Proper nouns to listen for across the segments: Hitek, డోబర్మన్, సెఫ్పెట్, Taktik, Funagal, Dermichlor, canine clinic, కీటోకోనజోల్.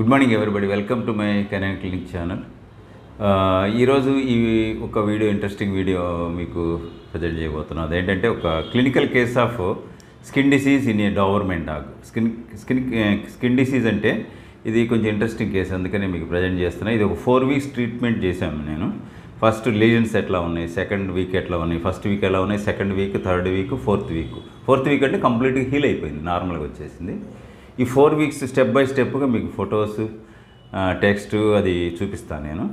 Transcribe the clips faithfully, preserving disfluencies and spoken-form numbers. good morning everybody welcome to my canine clinic channel ఈరోజు ఈ ఒక వీడియో ఇంట్రెస్టింగ్ వీడియో మీకు ప్రజెంట్ చేయబోతున్నాను అదేంటంటే ఒక clinical case of skin disease in a డోబర్మన్ dog skin skin skin disease అంటే ఇది కొంచెం ఇంట్రెస్టింగ్ కేసు అందుకనే మీకు ప్రజెంట్ చేస్తున్నా ఇది ఒక ఫోర్ వీక్స్ ట్రీట్మెంట్ చేశాము నేను ఫస్ట్ లీజన్స్ ఎట్లా ఉన్నాయి సెకండ్ వీక్ ఎట్లా ఉన్నాయి ఫస్ట్ వీక్ ఎలా ఉన్నాయి second week third week fourth week fourth week అంటే కంప్లీట్గా హీల్ అయిపోయింది నార్మల్గా వచ్చేసింది ఈ ఫోర్ వీక్స్ స్టెప్ బై స్టెప్గా మీకు ఫొటోస్ టెక్స్ట్ అది చూపిస్తాను నేను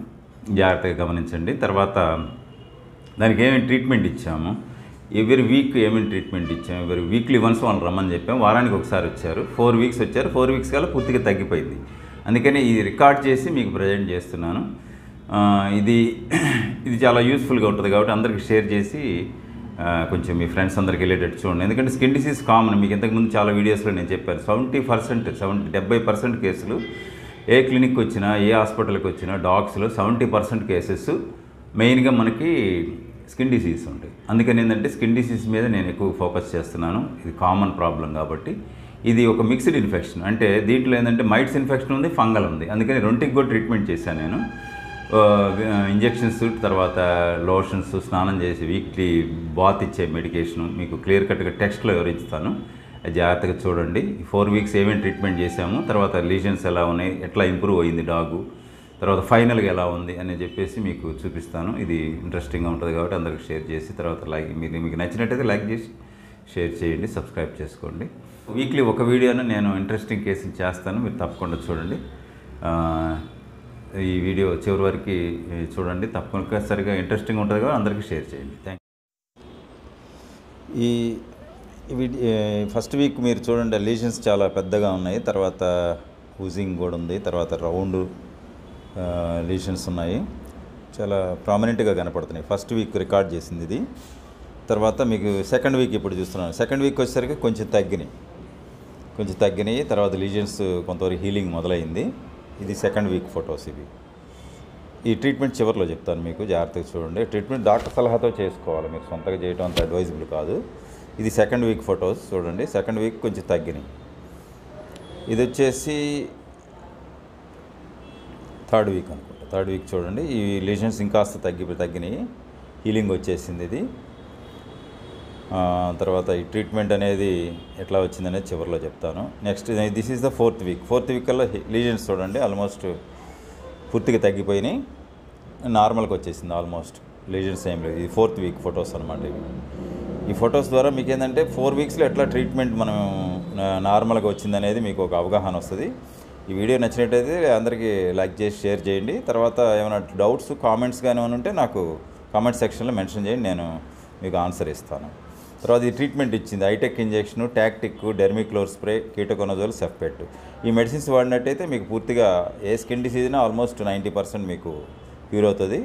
జాగ్రత్తగా గమనించండి తర్వాత దానికి ఏమేమి ట్రీట్మెంట్ ఇచ్చాము ఎవ్రీ వీక్ ఏమేమి ట్రీట్మెంట్ ఇచ్చాము ఎవ్రీ వీక్లీ వన్స్ వాళ్ళు రమ్మని చెప్పాము వారానికి ఒకసారి వచ్చారు ఫోర్ వీక్స్ వచ్చారు ఫోర్ వీక్స్ కల్లా పూర్తిగా తగ్గిపోయింది అందుకని ఇది రికార్డ్ చేసి మీకు ప్రజెంట్ చేస్తున్నాను ఇది ఇది చాలా యూస్ఫుల్గా ఉంటుంది కాబట్టి అందరికీ షేర్ చేసి కొంచెం మీ ఫ్రెండ్స్ అందరికి వెళ్ళేటట్టు చూడండి ఎందుకంటే స్కిన్ డిసీజ్ కామన్ మీకు ఇంతకుముందు చాలా వీడియోస్లో నేను చెప్పాను సెవెంటీ పర్సెంట్ సెవెంటీ డెబ్బై పర్సెంట్ కేసులు ఏ క్లినిక్కి వచ్చినా ఏ హాస్పిటల్కి వచ్చినా డాగ్స్లో సెవెంటీ పర్సెంట్ కేసెస్ మెయిన్గా మనకి స్కిన్ డిసీజ్ ఉంటాయి అందుకని ఏంటంటే స్కిన్ డిసీజ్ మీద నేను ఎక్కువ ఫోకస్ చేస్తున్నాను ఇది కామన్ ప్రాబ్లం కాబట్టి ఇది ఒక మిక్స్డ్ ఇన్ఫెక్షన్ అంటే దీంట్లో ఏంటంటే మైట్స్ ఇన్ఫెక్షన్ ఉంది ఫంగల్ ఉంది అందుకని రెండింటికి కూడా ట్రీట్మెంట్ చేశాను నేను ఇంజెక్షన్స్ తర్వాత లోషన్స్ స్నానం చేసి వీక్లీ బాత్ ఇచ్చే మెడికేషను మీకు క్లియర్ కట్గా టెక్స్ట్లో వివరిస్తాను జాగ్రత్తగా చూడండి ఫోర్ వీక్స్ ఏమేమి ట్రీట్మెంట్ చేశాము తర్వాత లీజన్స్ ఎలా ఉన్నాయి ఎట్లా ఇంప్రూవ్ అయింది డాగు తర్వాత ఫైనల్గా ఎలా ఉంది అని చెప్పేసి మీకు చూపిస్తాను ఇది ఇంట్రెస్టింగ్గా ఉంటుంది కాబట్టి అందరికి షేర్ చేసి తర్వాత లైక్ మీరు మీకు నచ్చినట్టయితే లైక్ చేసి షేర్ చేయండి సబ్స్క్రైబ్ చేసుకోండి వీక్లీ ఒక వీడియోను నేను ఇంట్రెస్టింగ్ కేసులు చేస్తాను మీరు తప్పకుండా చూడండి ఈ వీడియో చివరి వరకు చూడండి తప్పనిసరిగా ఇంట్రెస్టింగ్ ఉంటుంది కాబట్టి అందరికీ షేర్ చేయండి థ్యాంక్ ఈ ఫస్ట్ వీక్ మీరు చూడండి లీజన్స్ చాలా పెద్దగా ఉన్నాయి తర్వాత హూజింగ్ కూడా ఉంది తర్వాత రౌండ్ లీజన్స్ ఉన్నాయి చాలా ప్రామినెంట్గా కనపడుతున్నాయి ఫస్ట్ వీక్ రికార్డ్ చేసింది ఇది తర్వాత మీకు సెకండ్ వీక్ ఇప్పుడు చూస్తున్నాను సెకండ్ వీక్ వచ్చేసరికి కొంచెం తగ్గినాయి కొంచెం తగ్గినాయి తర్వాత లీజన్స్ కొంతవరకు హీలింగ్ మొదలైంది ఇది సెకండ్ వీక్ ఫొటోస్ ఇవి ఈ ట్రీట్మెంట్ చివరిలో చెప్తాను మీకు జాగ్రత్తగా చూడండి ట్రీట్మెంట్ డాక్టర్ సలహాతో చేసుకోవాలి మీరు సొంతగా చేయడం అంత అడ్వైజబుల్ కాదు ఇది సెకండ్ వీక్ ఫొటోస్ చూడండి సెకండ్ వీక్ కొంచెం తగ్గినాయి ఇది వచ్చేసి థర్డ్ వీక్ అనుకుంటా థర్డ్ వీక్ చూడండి ఈ లీజన్స్ ఇంకాస్త తగ్గి తగ్గినాయి హీలింగ్ వచ్చేసింది ఇది తర్వాత ఈ ట్రీట్మెంట్ అనేది ఎట్లా వచ్చిందనేది చివరిలో చెప్తాను next this is the fourth week fourth week కల్లా లీజన్స్ చూడండి ఆల్మోస్ట్ పూర్తిగా తగ్గిపోయినాయి నార్మల్కి వచ్చేసింది ఆల్మోస్ట్ లీజన్స్ ఏం లేదు ఇది ఫోర్త్ వీక్ ఫొటోస్ అనమాట ఇవి ఈ ఫొటోస్ ద్వారా మీకు ఏంటంటే ఫోర్ వీక్స్లో ఎట్లా ట్రీట్మెంట్ మనం నార్మల్గా వచ్చిందనేది మీకు ఒక అవగాహన వస్తుంది ఈ వీడియో నచ్చినట్టయితే అందరికీ లైక్ చేసి షేర్ చేయండి తర్వాత ఏమైనా డౌట్స్ కామెంట్స్ కానీ ఏమైనా ఉంటే నాకు కామెంట్ సెక్షన్లో మెన్షన్ చేయండి నేను మీకు ఆన్సర్ ఇస్తాను తర్వాత ఈ ట్రీట్మెంట్ ఇచ్చింది Hitek injection Taktic Dermiclor spray కీటోకోనజోల్ సెఫ్పెట్ ఈ మెడిసిన్స్ వాడినట్టయితే మీకు పూర్తిగా ఏ స్కిన్ డిసీజ్నా ఆల్మోస్ట్ నైంటీ పర్సెంట్ మీకు క్యూర్ అవుతుంది